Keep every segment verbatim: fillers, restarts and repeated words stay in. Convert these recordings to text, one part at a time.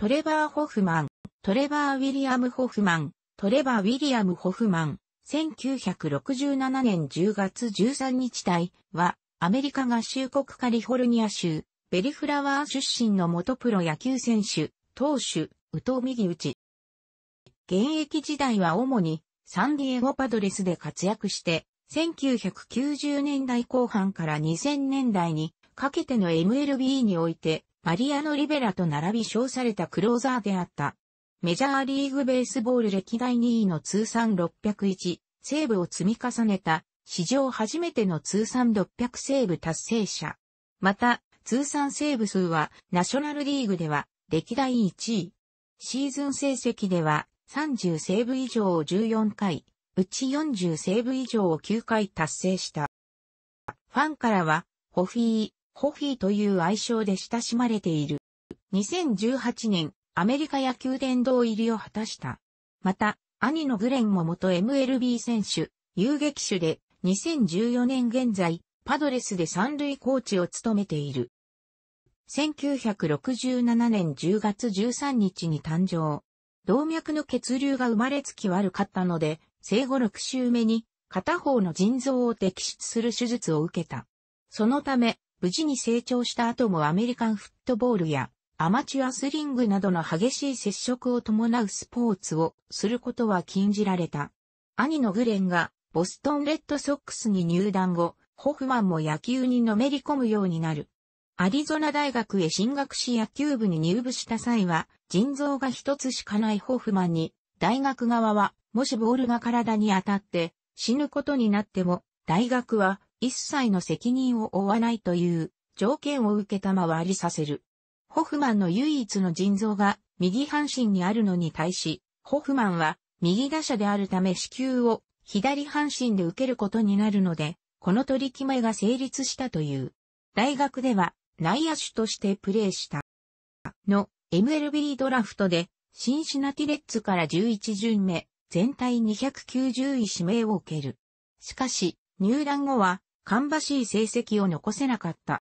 トレバー・ホフマン、トレバー・ウィリアム・ホフマン、トレバー・ウィリアム・ホフマン、せんきゅうひゃくろくじゅうななねんじゅうがつじゅうさんにち帯は、アメリカ合衆国カリフォルニア州、ベリフラワー出身の元プロ野球選手、投手、右投右打ち。現役時代は主に、サンディエゴパドレスで活躍して、せんきゅうひゃくきゅうじゅうねんだいこうはんからにせんねんだいにかけての エムエルビー において、マリアノ・リベラと並び称されたクローザーであった。メジャーリーグベースボール歴代にいの通算ろっぴゃくいちセーブを積み重ねた、史上初めての通算ろっぴゃくセーブ達成者。また、通算セーブ数は、ナショナルリーグでは、歴代いちい。シーズン成績では、さんじゅうセーブ以上をじゅうよんかい、うちよんじゅうセーブ以上をきゅうかい達成した。ファンからは、ホフィー、ホフィーという愛称で親しまれている。にせんじゅうはちねん、アメリカ野球殿堂入りを果たした。また、兄のグレンも元 エムエルビー 選手、遊撃手で、にせんじゅうよねん現在、パドレスで三塁コーチを務めている。せんきゅうひゃくろくじゅうななねんじゅうがつじゅうさんにちに誕生。動脈の血流が生まれつき悪かったので、生後ろくしゅうめに、片方の腎臓を摘出する手術を受けた。そのため、無事に成長した後もアメリカンフットボールやアマチュアスリングなどの激しい接触を伴うスポーツをすることは禁じられた。兄のグレンがボストンレッドソックスに入団後、ホフマンも野球にのめり込むようになる。アリゾナ大学へ進学し野球部に入部した際は、腎臓が一つしかないホフマンに、大学側はもしボールが体に当たって死ぬことになっても、大学は一切の責任を負わないという条件を受けたまわりさせる。ホフマンの唯一の腎臓が右半身にあるのに対し、ホフマンは右打者であるため死球を左半身で受けることになるので、この取り決めが成立したという。大学では内野手としてプレーした。の エムエルビー ドラフトでシンシナティレッズからじゅういちじゅんめ、全体にひゃくきゅうじゅうい指名を受ける。しかし、入団後は、芳しい成績を残せなかった。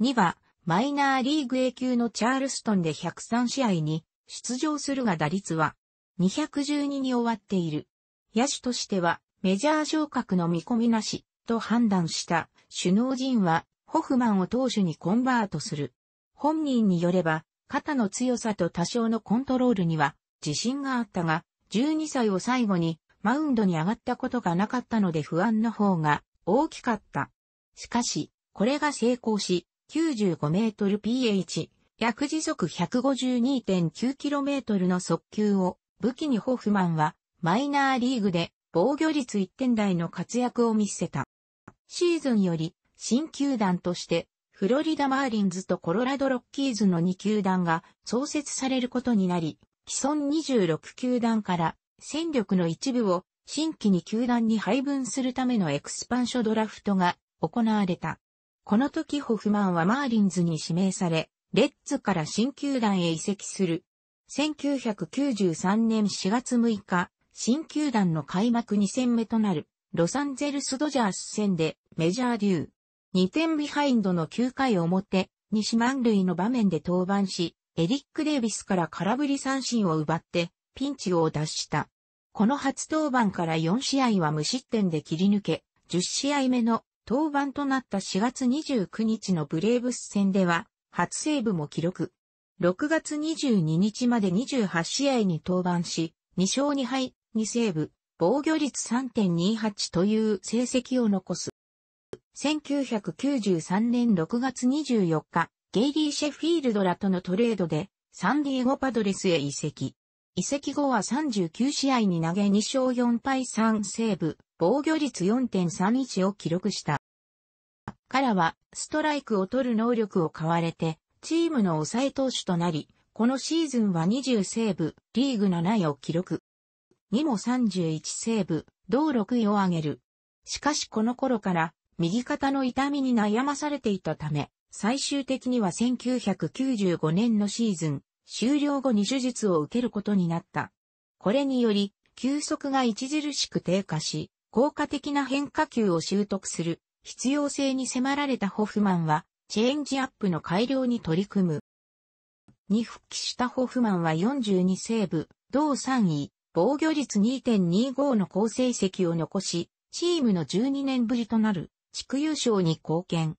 には、マイナーリーグ A 級のチャールストンでひゃくさんしあいに出場するが打率はにひゃくじゅうにに終わっている。野手としてはメジャー昇格の見込みなしと判断した首脳陣はホフマンを投手にコンバートする。本人によれば肩の強さと多少のコントロールには自信があったが、じゅうにさいを最後にマウンドに上がったことがなかったので不安の方が大きかった。しかし、これが成功し、きゅうじゅうごメートルピーエイチ、約時速 ひゃくごじゅうにてんきゅうキロメートル の速球を武器にホフマンはマイナーリーグで防御率いってんだいの活躍を見せた。シーズンより新球団としてフロリダマーリンズとコロラドロッキーズのにきゅうだんが創設されることになり、既存にじゅうろくきゅうだんから戦力の一部を新規に球団に配分するためのエクスパンションドラフトが行われた。この時ホフマンはマーリンズに指名され、レッズから新球団へ移籍する。せんきゅうひゃくきゅうじゅうさんねんしがつむいか、新球団の開幕にせんめとなるロサンゼルスドジャース戦でメジャーデュー。にてんビハインドのきゅうかいおもて、西満塁の場面で登板し、エリック・デイビスから空振り三振を奪ってピンチを脱した。この初登板からよんしあいは無失点で切り抜け、じゅっしあいめの登板となったしがつにじゅうくにちのブレーブス戦では、初セーブも記録。ろくがつにじゅうににちまでにじゅうはちしあいに登板し、にしょうにはい、にセーブ、防御率 さんてんにはち という成績を残す。せんきゅうひゃくきゅうじゅうさんねんろくがつにじゅうよっか、ゲイリー・シェフィールドらとのトレードで、サンディエゴパドレスへ移籍。移籍後はさんじゅうきゅうしあいに投げにしょうよんぱいさんセーブ、防御率 よんてんさんいち を記録した。からは、ストライクを取る能力を買われて、チームの抑え投手となり、このシーズンはにじゅうセーブ、リーグなないを記録。にもさんじゅういちセーブ、同ろくいを挙げる。しかしこの頃から、右肩の痛みに悩まされていたため、最終的にはせんきゅうひゃくきゅうじゅうごねんのシーズン、終了後に手術を受けることになった。これにより、球速が著しく低下し、効果的な変化球を習得する必要性に迫られたホフマンは、チェンジアップの改良に取り組む。に復帰したホフマンはよんじゅうにセーブ、同さんい、防御率 にてんにご の好成績を残し、チームのじゅうにねんぶりとなる地区優勝に貢献。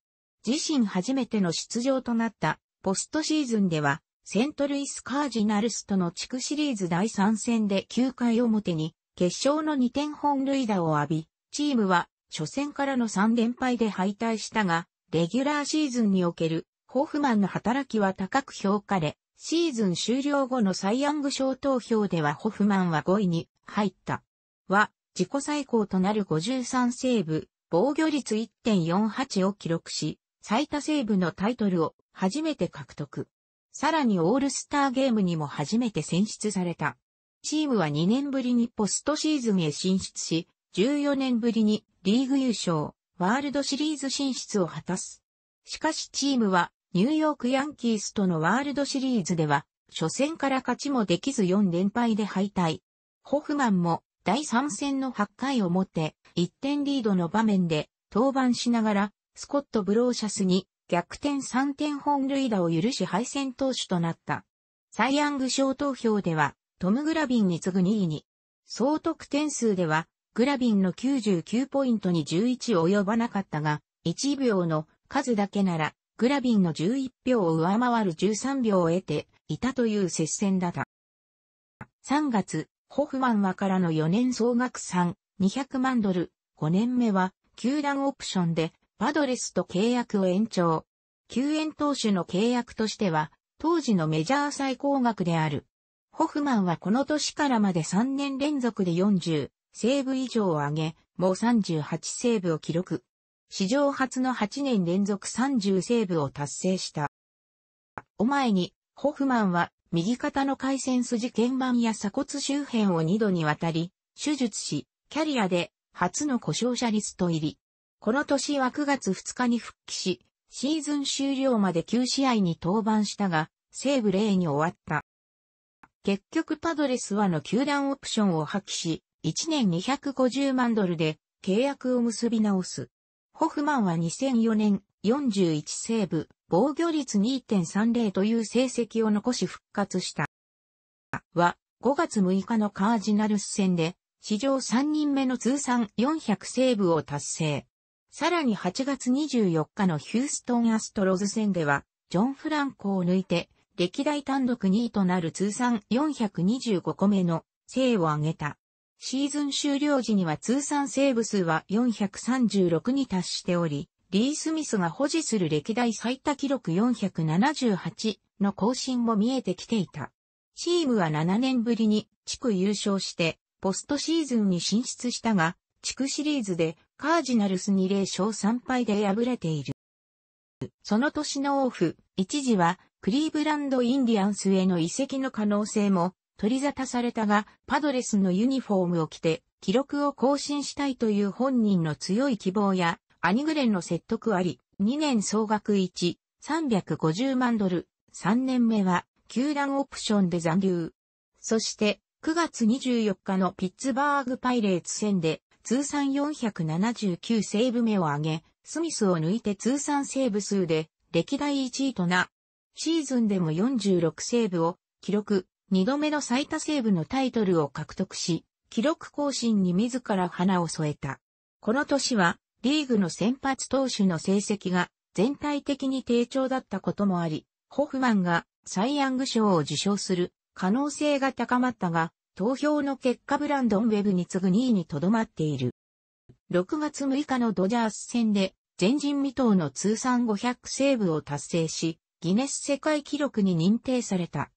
自身初めての出場となったポストシーズンでは、セントルイスカージナルスとの地区シリーズだいさん戦できゅうかい表に決勝のにてん本塁打を浴び、チームは初戦からのさん連敗で敗退したが、レギュラーシーズンにおけるホフマンの働きは高く評価れ、シーズン終了後のサイ・ヤング賞投票ではホフマンはごいに入った。は、自己最高となるごじゅうさんセーブ、防御率 いってんよんはち を記録し、最多セーブのタイトルを初めて獲得。さらにオールスターゲームにも初めて選出された。チームはにねんぶりにポストシーズンへ進出し、じゅうよねんぶりにリーグ優勝、ワールドシリーズ進出を果たす。しかしチームはニューヨークヤンキースとのワールドシリーズでは、初戦から勝ちもできずよん連敗で敗退。ホフマンもだいさん戦のはちかい表、いってんリードの場面で登板しながら、スコット・ブローシャスに逆転さんてん本塁打を許し敗戦投手となった。サイ・ヤング賞投票ではトム・グラビンに次ぐにいに、総得点数ではグラビンのきゅうじゅうきゅうポイントにじゅういち及ばなかったが、いちびょうの数だけならグラビンのじゅういち票を上回るじゅうさんびょうを得ていたという接戦だった。さんがつ、ホフマンはからのよねん総額さんぜんにひゃくまんドル、ごねんめは球団オプションでパドレスと契約を延長。救援投手の契約としては、当時のメジャー最高額である。ホフマンはこの年からまでさんねん連続でよんじゅうセーブ以上を上げ、もうさんじゅうはちセーブを記録。史上初のはちねん連続さんじゅうセーブを達成した。お前に、ホフマンは右肩の回旋筋腱板や鎖骨周辺をにどにわたり、手術し、キャリアで初の故障者リスト入り。この年はくがつふつかに復帰し、シーズン終了まできゅう試合に登板したが、セーブゼロに終わった。結局パドレスはの球団オプションを破棄し、いちねんにひゃくごじゅうまんドルで契約を結び直す。ホフマンはにせんよねんよんじゅういちセーブ、防御率 にてんさんぜろ という成績を残し復活した。は、ごがつむいかのカージナルス戦で、史上さんにんめの通算よんひゃくセーブを達成。さらにはちがつにじゅうよっかのヒューストンアストロズ戦では、ジョン・フランコを抜いて、歴代単独にいとなる通算よんひゃくにじゅうごこめのセーブを挙げた。シーズン終了時には通算セーブ数はよんひゃくさんじゅうろくに達しており、リー・スミスが保持する歴代最多記録よんひゃくななじゅうはちの更新も見えてきていた。チームはななねんぶりに地区優勝して、ポストシーズンに進出したが、地区シリーズでカージナルスにぜろしょうさんぱいで敗れている。その年のオフ、一時はクリーブランド・インディアンスへの移籍の可能性も取り沙汰されたが、パドレスのユニフォームを着て記録を更新したいという本人の強い希望や、アニグレンの説得あり、にねん総額いちせんさんびゃくごじゅうまんドル、さんねんめは球団オプションで残留。そして、くがつにじゅうよっかのピッツバーグパイレーツ戦で通算よんひゃくななじゅうきゅうセーブ目を挙げ、スミスを抜いて通算セーブ数で歴代いちいとな。シーズンでもよんじゅうろくセーブを記録、にどめの最多セーブのタイトルを獲得し、記録更新に自ら花を添えた。この年はリーグの先発投手の成績が全体的に低調だったこともあり、ホフマンがサイ・ヤング賞を受賞する可能性が高まったが、投票の結果ブランドン・ウェブに次ぐにいにとどまっている。ろくがつむいかのドジャース戦で前人未到の通算ごひゃくセーブを達成し、ギネス世界記録に認定された。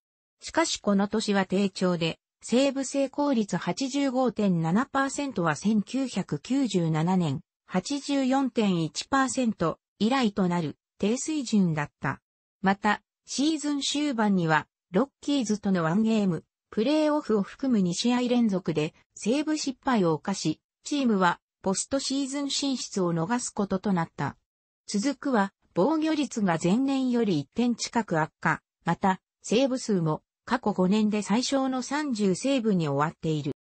しかしこの年は低調で、セーブ成功率 はちじゅうごてんななパーセント はせんきゅうひゃくきゅうじゅうななねん はちじゅうよんてんいちパーセント 以来となる低水準だった。また、シーズン終盤には、ロッキーズとのワンゲーム、プレーオフを含むに試合連続でセーブ失敗を犯し、チームはポストシーズン進出を逃すこととなった。続くは防御率が前年よりいってん近く悪化、またセーブ数も過去ごねんで最小のさんじゅうセーブに終わっている。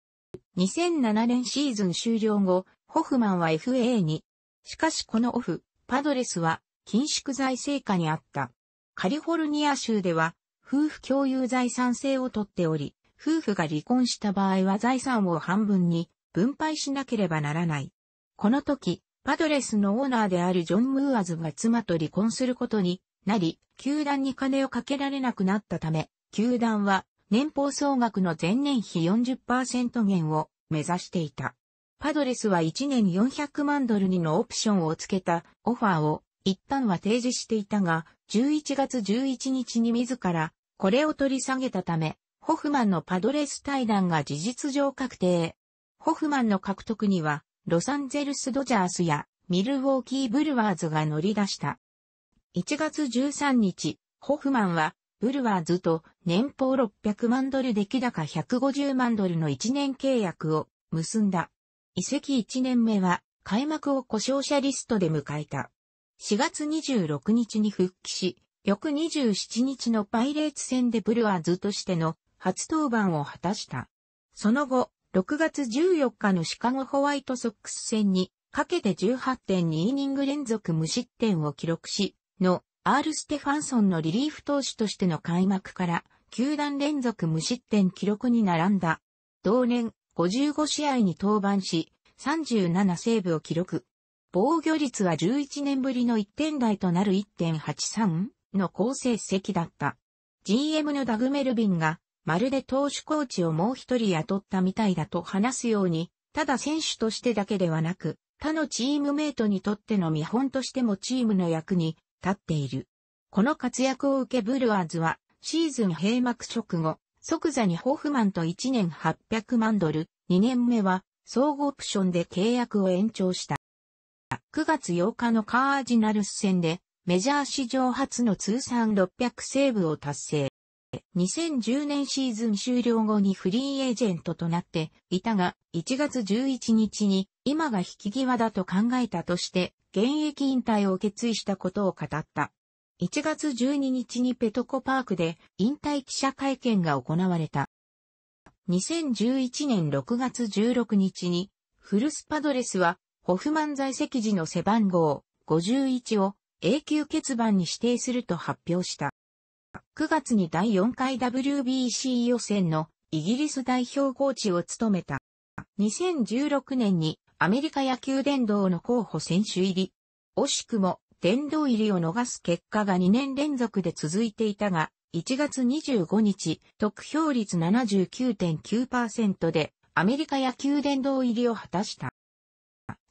にせんななねんシーズン終了後、ホフマンは エフエー に。しかしこのオフ、パドレスは緊縮財政下にあった。カリフォルニア州では、夫婦共有財産制をとっており、夫婦が離婚した場合は財産を半分に分配しなければならない。この時、パドレスのオーナーであるジョン・ムーアズが妻と離婚することになり、球団に金をかけられなくなったため、球団は年俸総額の前年比 よんじゅっパーセント 減を目指していた。パドレスはいちねんよんひゃくまんドルにのオプションを付けたオファーを一旦は提示していたが、じゅういちがつじゅういちにちに自らこれを取り下げたため、ホフマンのパドレス退団が事実上確定。ホフマンの獲得には、ロサンゼルス・ドジャースやミルウォーキー・ブルワーズが乗り出した。いちがつじゅうさんにち、ホフマンはブルワーズと年俸ろっぴゃくまんドル出来高ひゃくごじゅうまんドルのいちねん契約を結んだ。移籍いちねんめは開幕を故障者リストで迎えた。しがつにじゅうろくにちに復帰し、翌にじゅうしちにちのパイレーツ戦でブルワーズとしての初登板を果たした。その後、ろくがつじゅうよっかのシカゴホワイトソックス戦にかけて じゅうはってんにイニング連続無失点を記録し、の、アール ステファンソンのリリーフ投手としての開幕から、きゅうだん連続無失点記録に並んだ。同年、ごじゅうごしあいに登板し、さんじゅうななセーブを記録。防御率はじゅういちねんぶりのいってんだいとなる いってんはちさん の好成績だった。ジーエム のダグ・メルビンが、まるで投手コーチをもう一人雇ったみたいだと話すように、ただ選手としてだけではなく、他のチームメイトにとっての見本としてもチームの役に立っている。この活躍を受けブルワーズは、シーズン閉幕直後、即座にホフマンといちねんはっぴゃくまんドル、にねんめは総合オプションで契約を延長した。くがつようかのカージナルス戦で、メジャー史上初の通算ろっぴゃくセーブを達成。にせんじゅうねんシーズン終了後にフリーエージェントとなっていたが、いちがつじゅういちにちに今が引き際だと考えたとして、現役引退を決意したことを語った。いちがつじゅうににちにペトコパークで引退記者会見が行われた。にせんじゅういちねんろくがつじゅうろくにちに、古巣パドレスはホフマン在籍時の背番号ごじゅういちを永久欠番に指定すると発表した。くがつにだいよんかい ダブリュービーシー 予選のイギリス代表コーチを務めた。にせんじゅうろくねんにアメリカ野球殿堂の候補選手入り。惜しくも殿堂入りを逃す結果がにねん連続で続いていたが、いちがつにじゅうごにち、得票率 ななじゅうきゅうてんきゅうパーセント でアメリカ野球殿堂入りを果たした。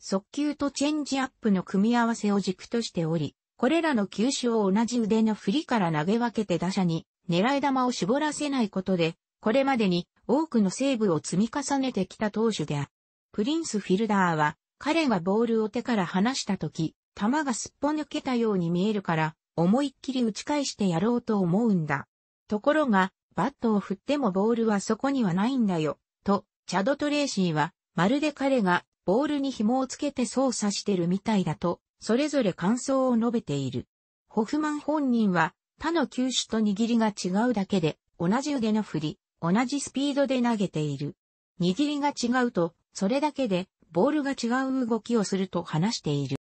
速球とチェンジアップの組み合わせを軸としており、これらの球種を同じ腕の振りから投げ分けて打者に狙い球を絞らせないことで、これまでに多くのセーブを積み重ねてきた投手である。プリンス・フィルダーは、彼がボールを手から離したとき、球がすっぽ抜けたように見えるから、思いっきり打ち返してやろうと思うんだ。ところが、バットを振ってもボールはそこにはないんだよ、と、チャド・トレーシーは、まるで彼がボールに紐をつけて操作してるみたいだと、それぞれ感想を述べている。ホフマン本人は、他の球種と握りが違うだけで、同じ腕の振り、同じスピードで投げている。握りが違うと、それだけで、ボールが違う動きをすると話している。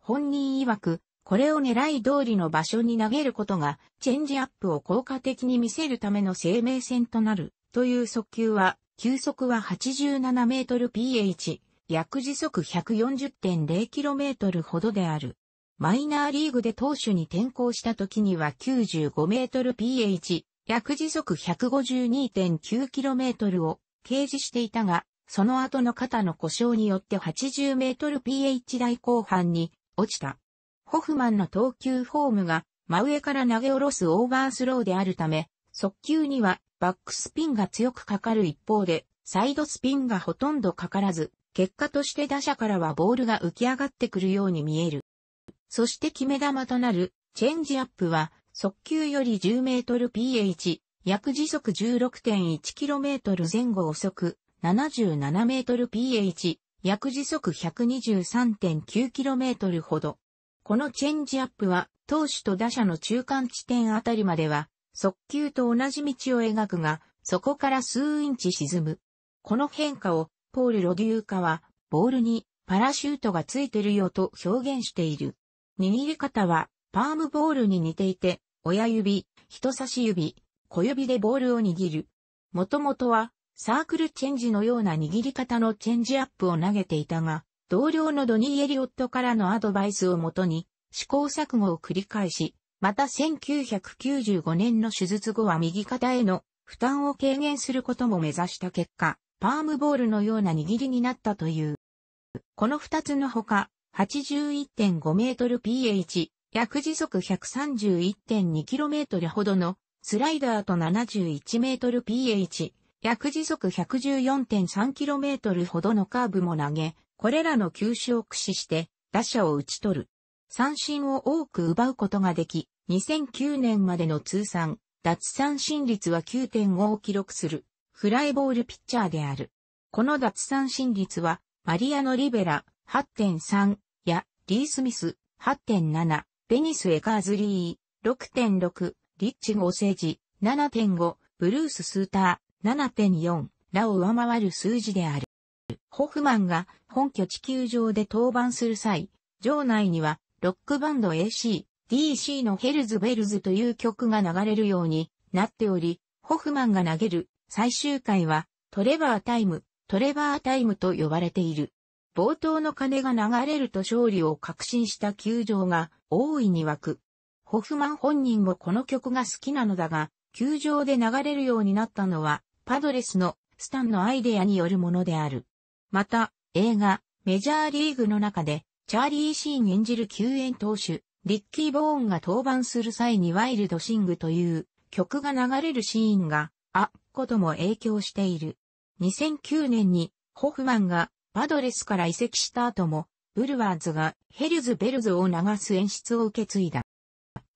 本人曰く、これを狙い通りの場所に投げることが、チェンジアップを効果的に見せるための生命線となる、という速球は、球速ははちじゅうななメートルピーエイチ。約時速 ひゃくよんじゅってんゼロキロメートル ほどである。マイナーリーグで投手に転向した時には きゅうじゅうごメートルピーエイチ、約時速 ひゃくごじゅうにてんきゅうキロメートル を掲示していたが、その後の肩の故障によって はちじゅうメートルピーエイチ 台後半に落ちた。ホフマンの投球フォームが真上から投げ下ろすオーバースローであるため、速球にはバックスピンが強くかかる一方で、サイドスピンがほとんどかからず、結果として打者からはボールが浮き上がってくるように見える。そして決め球となるチェンジアップは速球より じゅうメートルピーエイチ、約時速 じゅうろくてんいちキロメートル 前後遅速 ななじゅうななメートルピーエイチ、約時速 ひゃくにじゅうさんてんきゅうキロメートル ほど。このチェンジアップは投手と打者の中間地点あたりまでは速球と同じ道を描くが、そこから数インチ沈む。この変化をポール・ロデューカは、ボールにパラシュートがついてるよと表現している。握り方は、パームボールに似ていて、親指、人差し指、小指でボールを握る。もともとは、サークルチェンジのような握り方のチェンジアップを投げていたが、同僚のドニー・エリオットからのアドバイスをもとに、試行錯誤を繰り返し、またせんきゅうひゃくきゅうじゅうごねんの手術後は右肩への負担を軽減することも目指した結果、パームボールのような握りになったという。この二つのほか、はちじゅういってんごメートルピーエイチ、約時速 ひゃくさんじゅういってんにキロメートル ほどのスライダーと ななじゅういちメートルピーエイチ、約時速 ひゃくじゅうよんてんさんキロメートル ほどのカーブも投げ、これらの球種を駆使して打者を打ち取る。三振を多く奪うことができ、にせんきゅうねんまでの通算、奪三振率は きゅうてんご を記録する、フライボールピッチャーである。この奪三振率は、マリアノ・リベラ はってんさん や、リー・スミス はってんなな、ベニス・エカーズリー ろくてんろく、リッチ・ゴセージ ななてんご、ブルース・スーター ななてんよん らを上回る数字である。ホフマンが本拠地球場で登板する際、場内には、ロックバンド エーシー、ディーシー のヘルズベルズという曲が流れるようになっており、ホフマンが投げる最終回はトレバータイム、トレバータイムと呼ばれている。冒頭の鐘が流れると勝利を確信した球場が大いに沸く。ホフマン本人もこの曲が好きなのだが、球場で流れるようになったのはパドレスのスタンのアイデアによるものである。また、映画、メジャーリーグの中で、チャーリー・シーン演じる救援投手、リッキー・ボーンが登板する際にワイルド・シングという曲が流れるシーンがあることも影響している。にせんきゅうねんにホフマンがパドレスから移籍した後も、ブルワーズがヘルズ・ベルズを流す演出を受け継いだ。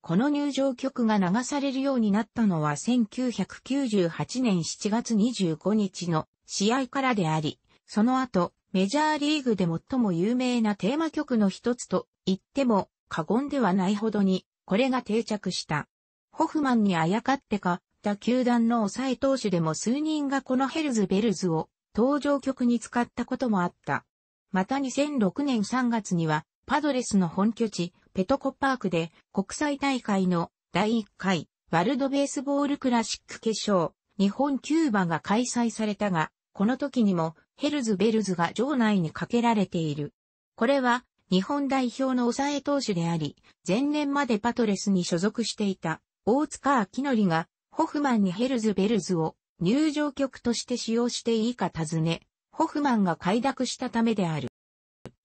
この入場曲が流されるようになったのはせんきゅうひゃくきゅうじゅうはちねんしちがつにじゅうごにちの試合からであり、その後、メジャーリーグで最も有名なテーマ曲の一つと言っても過言ではないほどにこれが定着した。ホフマンにあやかってか、他球団の抑え投手でも数人がこのヘルズベルズを登場曲に使ったこともあった。またにせんろくねんさんがつにはパドレスの本拠地ペトコパークで国際大会のだいいっかいワールドベースボールクラシック決勝日本キューバが開催されたが、この時にもヘルズベルズが場内にかけられている。これは日本代表の抑え投手であり、前年までパドレスに所属していた大塚明則がホフマンにヘルズベルズを入場曲として使用していいか尋ね、ホフマンが快諾したためである。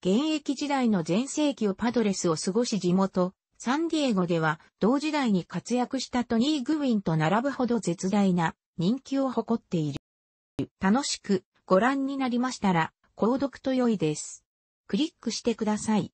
現役時代の全盛期をパドレスを過ごし地元、サンディエゴでは同時代に活躍したトニー・グウィンと並ぶほど絶大な人気を誇っている。楽しくご覧になりましたら、購読と良いです。クリックしてください。